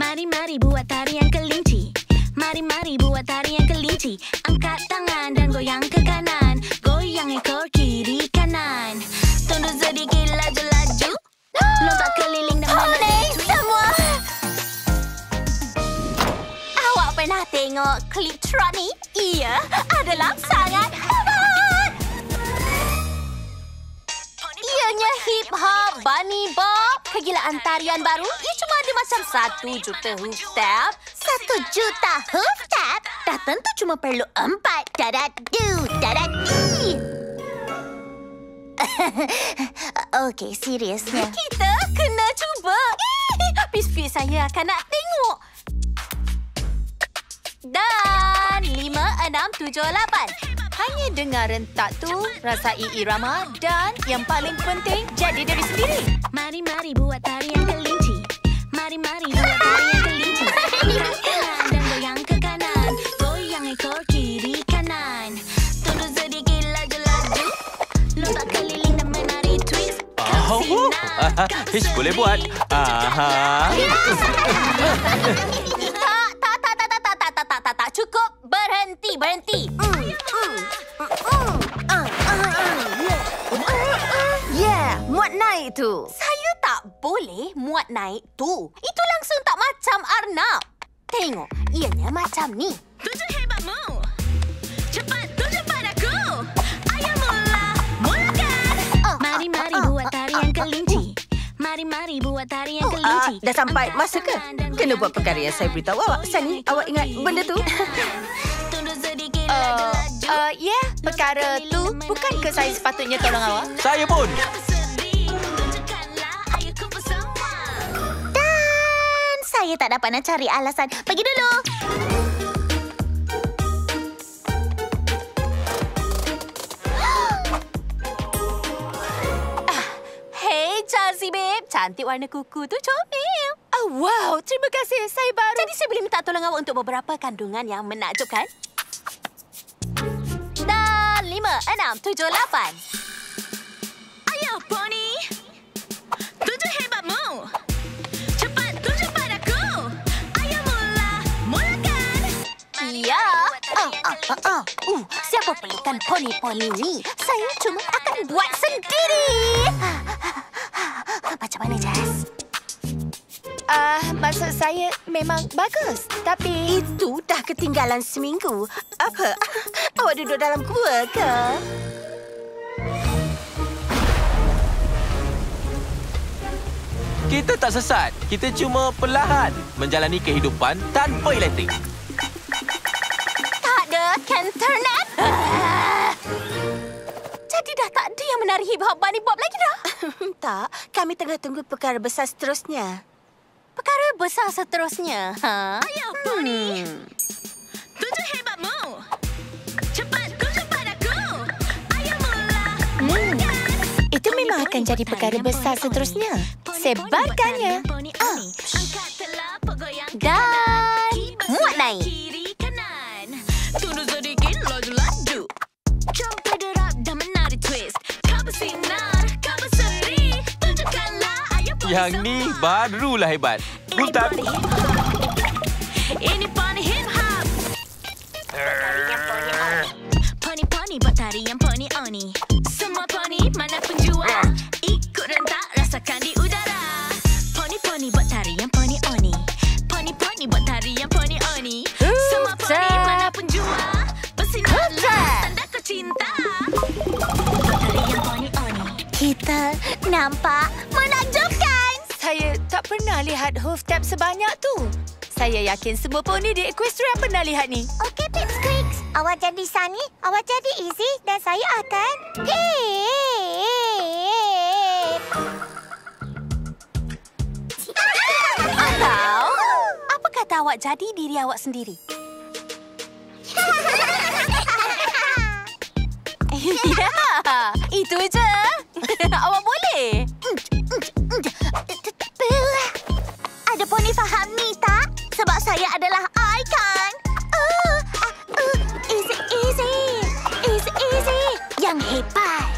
Mari-mari buat tarian kelinci. Mari-mari buat tarian kelinci. Angkat tangan dan goyang ke kanan. Goyang ekor kiri kanan. Tunduk sedikit laju-laju. Lompat keliling dan menari semua. Awak pernah tengok klip trot ni? Ia adalah sangat hebat. Ianya hip-hop, bunny bob. Kegilaan tarian baru, ia cuma ada macam 1 juta hoof tap. Dah tentu cuma perlu 4. Dadat-du, dadat-di. Okey, seriusnya. Kita kena cuba. Pis-pis saya akan nak tengok. Dan 5, 6, 7, 8. Hanya dengar rentak tu, rasai irama dan yang paling penting, jadi diri sendiri. Mari-mari buat tarian kelinci. Mari-mari buat tarian kelinci. Angkat tangan dan goyang ke kanan. Goyang ekor kiri kanan. Tunduk sedikit laju-laju. Lompat keliling dan menari twist. Hish boleh buat. Tak cukup. Berhenti. Yeah, muat naik tu. Saya tak boleh muat naik tu. Itu langsung tak macam Arnab. Tengok, ianya macam ni. Tunjuk hebatmu. Cepat, tunjuk padaku. Ayo mulakan. Mari-mari buat tarian kelinci. Mari-mari buat tarian kelinci. Dah sampai masa ke? Kena buat perkara yang saya beritahu awak. Sunny, awak ingat benda tu? Ya, perkara tu. Bukankah saya sepatutnya tolong awak? Saya pun. Dan saya tak dapat nak cari alasan. Pergi dulu. Chelsea, babe. Cantik warna kuku tu comel. Oh, wow. Terima kasih. Saya baru... Jadi saya boleh minta tolong awak untuk beberapa kandungan yang menakjubkan? Dan 5, 6, 7, 8. Ayo, pony. Tunjuk hebatmu. Cepat tunjuk padaku. Ayo mulakan. Ya. Siapa perlukan pony-pony ni? Saya cuma akan buat sendiri. Macam mana, Jess? Maksud saya memang bagus, tapi... Itu dah ketinggalan seminggu. Apa? Awak duduk dalam gua ke? Kita tak sesat. Kita cuma perlahan menjalani kehidupan tanpa elektrik. Tak ada internet. Jadi dah tak ada yang menari hip-hop bunny bob lagi dah. Tak, kami tengah tunggu perkara besar seterusnya. Perkara besar seterusnya? Ayo, pony. Tunjuk hebatmu. Cepat tunjuk padaku. Ayo mulakan. Itu memang akan jadi perkara besar seterusnya. Sebarkannya. Dan muat naik. Tunduk sedikit laju-laju. Jumpa derap dan menari twist. Kau bersinar, kau berseri. Tunjukkanlah, ayo pun yang sama. Ni barulah hebat. Gultap. Ini pony hip-hop. Pony-pony buat tarian pony-oni. Semua pony mana pun jual. Ikut rentak, rasakan di udara. Pony-pony buat tarian pony-oni. Pony-pony buat tarian pony-oni. Semua pony mana pun jual. Bersinarlah, tanda ku cinta. Kita nampak menakjubkan. Saya tak pernah lihat hoof tap sebanyak tu. Saya yakin semua poni di equestrian pernah lihat ni. Okey, Pips Quicks. Awak jadi Sunny, awak jadi Izzy dan saya akan... Hip! Atau, apa kata awak jadi diri awak sendiri? Ya, itu je. Awak boleh. Ada poni faham ni tak? Sebab saya adalah ikon. Izzy. Yang hebat.